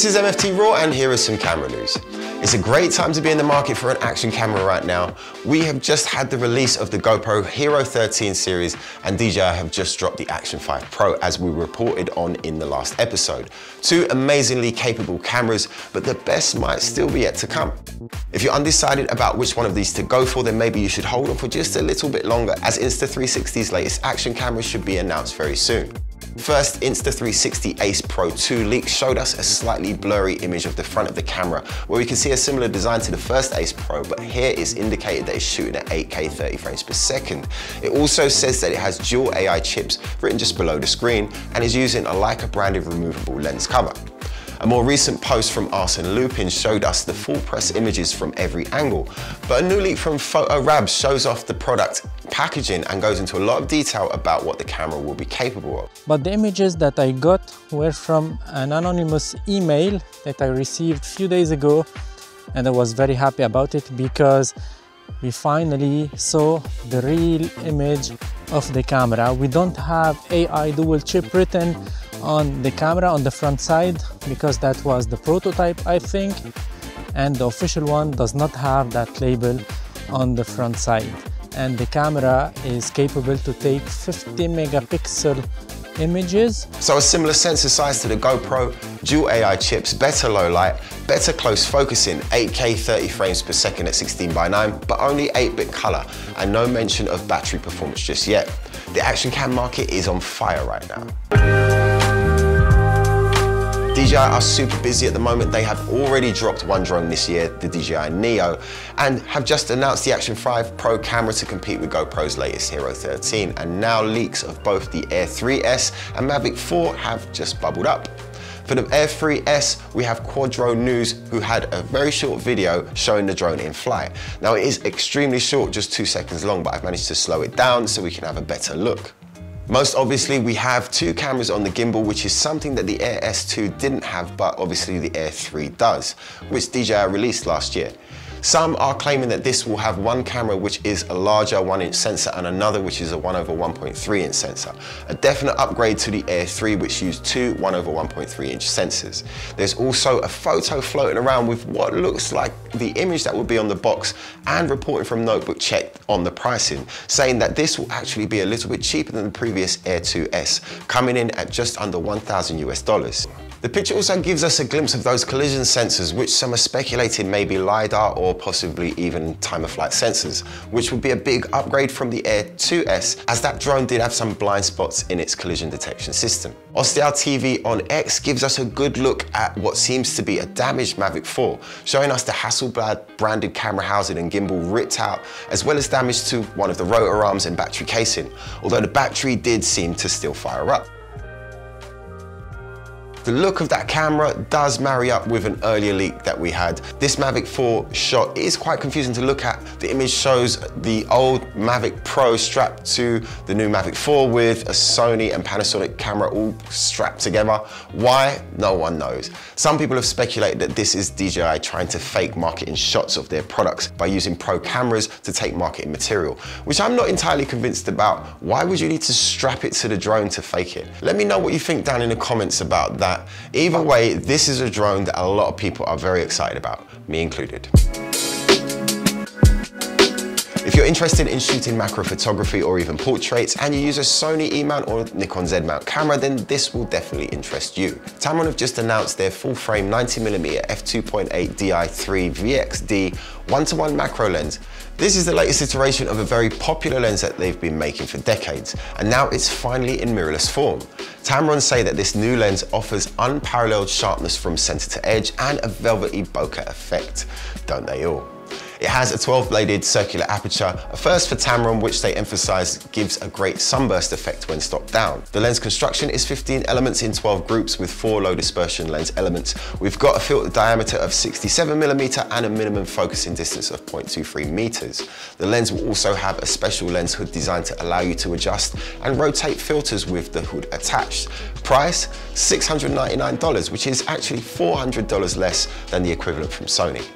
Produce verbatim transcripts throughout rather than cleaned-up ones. This is M F T Raw and here is some camera news. It's a great time to be in the market for an action camera right now. We have just had the release of the GoPro Hero thirteen series and D J I have just dropped the Action five Pro as we reported on in the last episode. Two amazingly capable cameras, but the best might still be yet to come. If you're undecided about which one of these to go for, then maybe you should hold on for just a little bit longer as Insta three sixty's latest action camera should be announced very soon. First, Insta three sixty Ace Pro two leak showed us a slightly blurry image of the front of the camera where we can see a similar design to the first Ace Pro, but here it's indicated that it's shooting at eight K thirty frames per second. It also says that it has dual A I chips written just below the screen and is using a Leica branded removable lens cover. A more recent post from Arsen Lupin showed us the full press images from every angle, but a new leak from PhotoRab shows off the product packaging and goes into a lot of detail about what the camera will be capable of. But the images that I got were from an anonymous email that I received a few days ago, and I was very happy about it because we finally saw the real image of the camera. We don't have A I dual chip written on the camera on the front side because that was the prototype, I think, and the official one does not have that label on the front side. And the camera is capable to take fifty megapixel images. So a similar sensor size to the GoPro, dual A I chips, better low light, better close focusing, eight K thirty frames per second at sixteen by nine, but only eight bit color, and no mention of battery performance just yet. The action cam market is on fire right now. D J I are super busy at the moment. They have already dropped one drone this year, the D J I Neo, and have just announced the Action five Pro camera to compete with GoPro's latest Hero thirteen, and now leaks of both the Air three S and Mavic four have just bubbled up. For the Air three S, we have Quadro News, who had a very short video showing the drone in flight. Now it is extremely short, just two seconds long, but I've managed to slow it down so we can have a better look. Most obviously, we have two cameras on the gimbal, which is something that the Air S two didn't have, but obviously the Air three does, which D J I released last year. Some are claiming that this will have one camera which is a larger one inch sensor and another which is a one over one point three inch sensor. A definite upgrade to the Air three, which used two one over one point three inch sensors. There's also a photo floating around with what looks like the image that would be on the box, and reporting from Notebook checked on the pricing, saying that this will actually be a little bit cheaper than the previous Air two S, coming in at just under one thousand US dollars. The picture also gives us a glimpse of those collision sensors, which some are speculating may be LiDAR or possibly even time-of-flight sensors, which would be a big upgrade from the Air two S, as that drone did have some blind spots in its collision detection system. Osteal T V on X gives us a good look at what seems to be a damaged Mavic four, showing us the Hasselblad branded camera housing and gimbal ripped out, as well as damage to one of the rotor arms and battery casing, although the battery did seem to still fire up. The look of that camera does marry up with an earlier leak that we had. This Mavic four shot is quite confusing to look at. The image shows the old Mavic Pro strapped to the new Mavic four with a Sony and Panasonic camera all strapped together. Why? No one knows. Some people have speculated that this is D J I trying to fake marketing shots of their products by using pro cameras to take marketing material, which I'm not entirely convinced about. Why would you need to strap it to the drone to fake it? Let me know what you think down in the comments about that. Either way, this is a drone that a lot of people are very excited about, me included. If you're interested in shooting macro photography or even portraits, and you use a Sony E-mount or Nikon Z-mount camera, then this will definitely interest you. Tamron have just announced their full-frame ninety millimeter f two point eight D I three V X D one to one macro lens. This is the latest iteration of a very popular lens that they've been making for decades, and now it's finally in mirrorless form. Tamron say that this new lens offers unparalleled sharpness from center to edge and a velvety bokeh effect, don't they all? It has a twelve bladed circular aperture, a first for Tamron, which they emphasize gives a great sunburst effect when stopped down. The lens construction is fifteen elements in twelve groups with four low dispersion lens elements. We've got a filter diameter of sixty-seven millimeter and a minimum focusing distance of zero point two three meters. The lens will also have a special lens hood designed to allow you to adjust and rotate filters with the hood attached. Price, six hundred ninety-nine dollars, which is actually four hundred dollars less than the equivalent from Sony.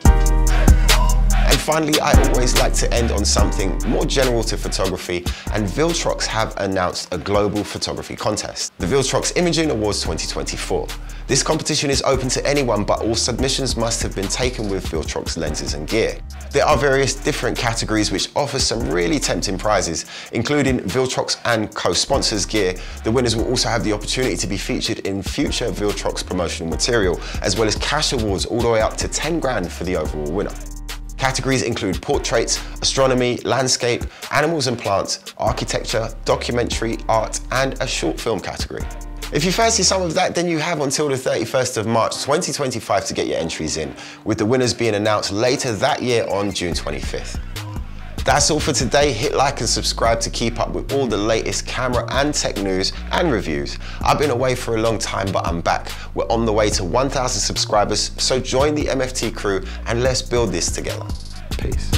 finally, I always like to end on something more general to photography, and Viltrox have announced a global photography contest, the Viltrox Imaging Awards twenty twenty-four. This competition is open to anyone, but all submissions must have been taken with Viltrox lenses and gear. There are various different categories which offer some really tempting prizes, including Viltrox and co-sponsors gear. The winners will also have the opportunity to be featured in future Viltrox promotional material, as well as cash awards all the way up to ten grand for the overall winner. Categories include portraits, astronomy, landscape, animals and plants, architecture, documentary, art, and a short film category. If you fancy some of that, then you have until the thirty-first of March twenty twenty-five to get your entries in, with the winners being announced later that year on June twenty-fifth. That's all for today. Hit like and subscribe to keep up with all the latest camera and tech news and reviews. I've been away for a long time, but I'm back. We're on the way to one thousand subscribers, so join the M F T crew and let's build this together. Peace.